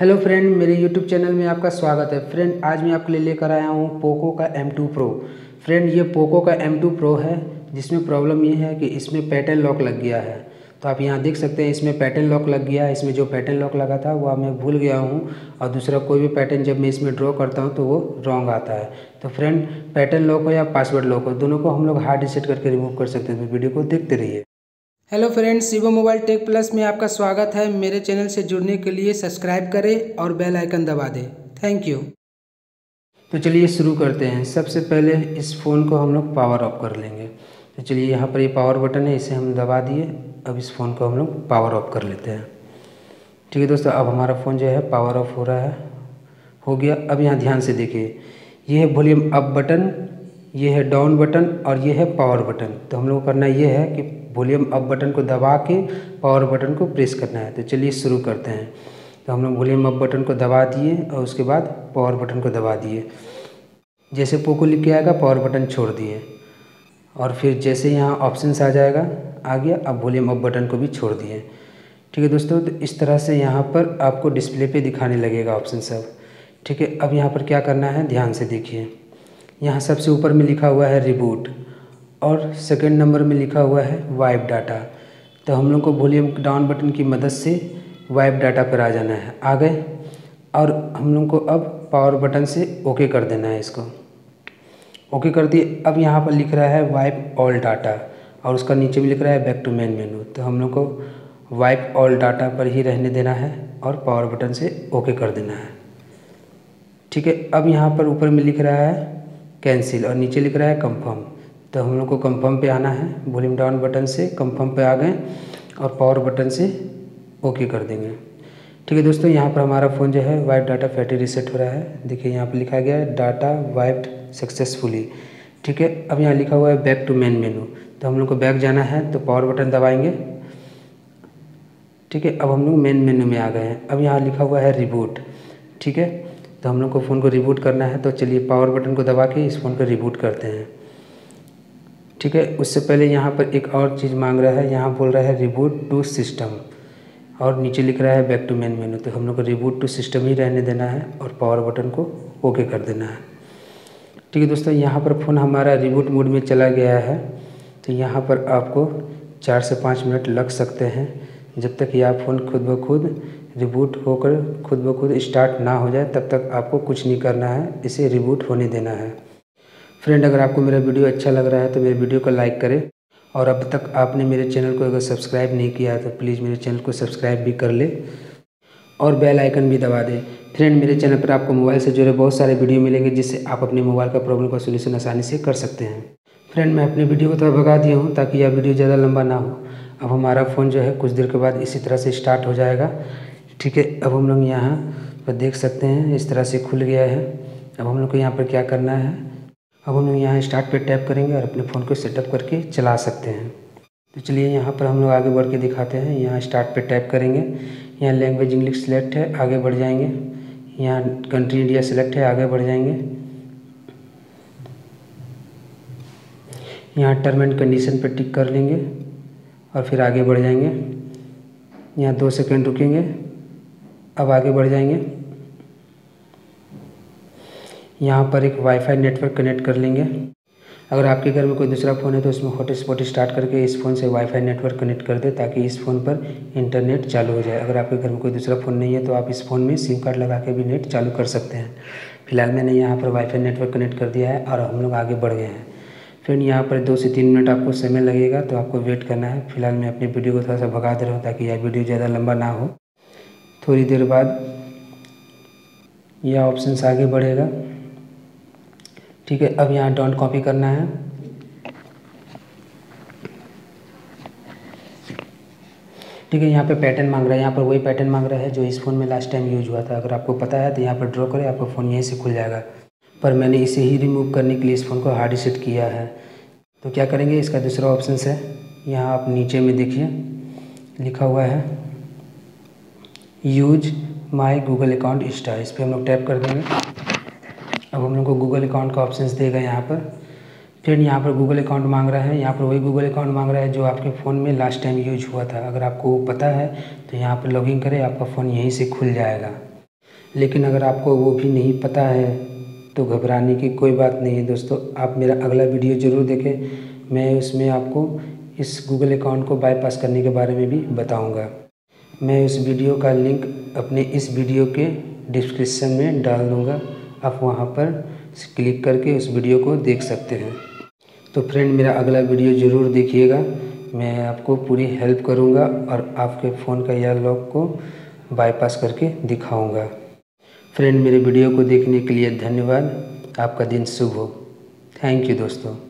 Hello friend, मेरे YouTube channel में आपका स्वागत है। फ्रेंड, आज मैं आपके लिए लेकर आया हूँ पोको का M2 Pro। फ्रेंड, ये पोको का M2 Pro है, जिसमें प्रॉब्लम ये है कि इसमें पैटर्न लॉक लग गया है। तो आप यहाँ देख सकते हैं, इसमें पैटर्न लॉक लग गया है। इसमें जो पैटर्न लॉक लगा था वो मैं भूल गया हूँ, और दूसरा कोई भी पैटर्न जब मैं इसमें ड्रॉ करता हूँ तो वो रॉन्ग आता है। तो फ्रेंड, पैटर्न लॉक हो या पासवर्ड लॉक हो, दोनों को हम लोग हार्ड रीसेट करके रिमूव कर सकते हैं। तो वीडियो को देखते रहिए। Hello friends, Shivam mobile tech plus में आपका स्वागत है। मेरे चैनल से जुड़ने के लिए सब्सक्राइब करें और बेल आइकन दबा दें। Thank you. तो चलिए शुरू करते हैं। सबसे पहले इस फ़ोन को हम लोग पावर ऑफ कर लेंगे। तो चलिए, यहाँ पर ये पावर बटन है, इसे हम दबा दिए। अब इस फ़ोन को हम लोग पावर ऑफ कर लेते हैं। ठीक है दोस्तों, अब हमारा फ़ोन जो है पावर ऑफ हो रहा है, हो गया। अब यहाँ ध्यान से देखिए, ये है वॉल्यूम अप बटन, ये है डाउन बटन और ये है पावर बटन। तो हम लोग करना ये है कि वॉल्यूम अप बटन को दबा के पावर बटन को प्रेस करना है। तो चलिए शुरू करते हैं। तो हम लोग वॉल्यूम अप बटन को दबा दिए और उसके बाद पावर बटन को दबा दिए। जैसे पोको लिख के आएगा, पावर बटन छोड़ दिए, और फिर जैसे यहाँ ऑप्शंस आ जाएगा, आ गया। अब वॉल्यूम अप बटन को भी छोड़ दिए। ठीक है दोस्तों, तो इस तरह से यहाँ पर आपको डिस्प्ले पर दिखाने लगेगा ऑप्शन सब। ठीक है, अब यहाँ पर क्या करना है, ध्यान से देखिए। यहाँ सबसे ऊपर में लिखा हुआ है रिबूट, और सेकंड नंबर में लिखा हुआ है वाइप डाटा। तो हम लोग को वॉल्यूम डाउन बटन की मदद से वाइप डाटा पर आ जाना है। आ गए, और हम लोग को अब पावर बटन से ओके कर देना है। इसको ओके कर दिए। अब यहाँ पर लिख रहा है वाइप ऑल डाटा, और उसका नीचे भी लिख रहा है बैक टू मेन मेनू। तो हम लोग को वाइप ऑल डाटा पर ही रहने देना है और पावर बटन से ओके कर देना है। ठीक है, अब यहाँ पर ऊपर में लिख रहा है कैंसिल और नीचे लिख रहा है कंफर्म। तो हम लोग को कंफर्म पे आना है। वॉल्यूम डाउन बटन से कंफर्म पे आ गए और पावर बटन से ओके कर देंगे। ठीक है दोस्तों, यहाँ पर हमारा फ़ोन जो है वाइप डाटा फैटी रीसेट हो रहा है। देखिए, यहाँ पे लिखा गया है डाटा वाइप्ड सक्सेसफुली। ठीक है, अब यहाँ लिखा हुआ है बैक टू मेन मेनू। तो हम लोग को बैक जाना है, तो पावर बटन दबाएंगे। ठीक है, अब हम लोग मेन मेनू में आ गए हैं। अब यहाँ लिखा हुआ है रिबूट। ठीक है, तो हम लोग को फ़ोन को रिबूट करना है। तो चलिए, पावर बटन को दबा के इस फ़ोन को रिबूट करते हैं। ठीक है, उससे पहले यहाँ पर एक और चीज़ मांग रहा है। यहाँ बोल रहा है रिबूट टू सिस्टम, और नीचे लिख रहा है बैक टू मेन मेनू। तो हम लोग को रिबूट टू सिस्टम ही रहने देना है और पावर बटन को ओके कर देना है। ठीक है दोस्तों, यहाँ पर फ़ोन हमारा रिबूट मोड में चला गया है। तो यहाँ पर आपको 4 से 5 मिनट लग सकते हैं, जब तक यह फ़ोन खुद ब खुद रिबूट होकर खुद ब खुद स्टार्ट ना हो जाए। तब तक आपको कुछ नहीं करना है, इसे रिबूट होने देना है। फ्रेंड, अगर आपको मेरा वीडियो अच्छा लग रहा है तो मेरे वीडियो को लाइक करें, और अब तक आपने मेरे चैनल को अगर सब्सक्राइब नहीं किया है तो प्लीज़ मेरे चैनल को सब्सक्राइब भी कर ले और बेल आइकन भी दबा दें। फ्रेंड, मेरे चैनल पर आपको मोबाइल से जुड़े बहुत सारे वीडियो मिलेंगे, जिससे आप अपने मोबाइल का प्रॉब्लम का सोल्यूशन आसानी से कर सकते हैं। फ्रेंड, मैं अपने वीडियो को थोड़ा भगा दिया हूँ ताकि यह वीडियो ज़्यादा लंबा ना हो। अब हमारा फ़ोन जो है कुछ देर के बाद इसी तरह से स्टार्ट हो जाएगा। ठीक है, अब हम लोग यहाँ पर देख सकते हैं, इस तरह से खुल गया है। अब हम लोग को यहाँ पर क्या करना है, अब हम लोग यहाँ स्टार्ट पे टैप करेंगे और अपने फ़ोन को सेटअप करके चला सकते हैं। तो चलिए, यहाँ पर हम लोग आगे बढ़ के दिखाते हैं। यहाँ स्टार्ट पे टैप करेंगे, यहाँ लैंग्वेज इंग्लिश सेलेक्ट है, आगे बढ़ जाएंगे। यहाँ कंट्री इंडिया सेलेक्ट है, आगे बढ़ जाएंगे। यहाँ टर्म एंड कंडीशन पर टिक कर लेंगे और फिर आगे बढ़ जाएंगे। यहाँ 2 सेकंड रुकेंगे, अब आगे बढ़ जाएंगे। यहाँ पर एक वाईफाई नेटवर्क कनेक्ट कर लेंगे। अगर आपके घर में कोई दूसरा फ़ोन है तो उसमें हॉटस्पॉट स्टार्ट करके इस फ़ोन से वाईफाई नेटवर्क कनेक्ट कर दे, ताकि इस फ़ोन पर इंटरनेट चालू हो जाए। अगर आपके घर में कोई दूसरा फ़ोन नहीं है तो आप इस फ़ोन में सिम कार्ड लगा के भी नेट चालू कर सकते हैं। फिलहाल मैंने यहाँ पर वाईफाई नेटवर्क कनेक्ट कर दिया है और हम लोग आगे बढ़ गए हैं। फ्रेंड, यहाँ पर 2 से 3 मिनट आपको समय लगेगा, तो आपको वेट करना है। फिलहाल मैं अपने वीडियो को थोड़ा सा भगा दे रहा हूँ ताकि यह वीडियो ज़्यादा लंबा ना हो। थोड़ी देर बाद यह ऑप्शन आगे बढ़ेगा। ठीक है, अब यहाँ डाउन कॉपी करना है। ठीक है, यहाँ पे पैटर्न मांग रहा है। यहाँ पर वही पैटर्न मांग रहा है जो इस फ़ोन में लास्ट टाइम यूज हुआ था। अगर आपको पता है तो यहाँ पर ड्रॉ करें, आपका फ़ोन यहीं से खुल जाएगा। पर मैंने इसे ही रिमूव करने के लिए इस फ़ोन को हार्ड रीसेट किया है। तो क्या करेंगे, इसका दूसरा ऑप्शन है, यहाँ आप नीचे में देखिए लिखा हुआ है use my Google account insta. इस पर हम लोग टैप कर देंगे। अब हम लोग को गूगल अकाउंट का ऑप्शन देगा यहाँ पर। फिर यहाँ पर गूगल अकाउंट मांग रहा है। यहाँ पर वही गूगल अकाउंट मांग रहा है जो आपके फ़ोन में लास्ट टाइम यूज हुआ था। अगर आपको पता है तो यहाँ पर लॉगिन करें, आपका फ़ोन यहीं से खुल जाएगा। लेकिन अगर आपको वो भी नहीं पता है तो घबराने की कोई बात नहीं है दोस्तों। आप मेरा अगला वीडियो ज़रूर देखें, मैं उसमें आपको इस गूगल अकाउंट को बाईपास करने के बारे में भी बताऊंगा। मैं उस वीडियो का लिंक अपने इस वीडियो के डिस्क्रिप्शन में डाल दूँगा, आप वहाँ पर क्लिक करके उस वीडियो को देख सकते हैं। तो फ्रेंड मेरा अगला वीडियो ज़रूर देखिएगा, मैं आपको पूरी हेल्प करूँगा और आपके फ़ोन का यह लॉक को बाईपास करके दिखाऊँगा। फ्रेंड मेरे वीडियो को देखने के लिए धन्यवाद, आपका दिन शुभ हो। थैंक यू दोस्तों।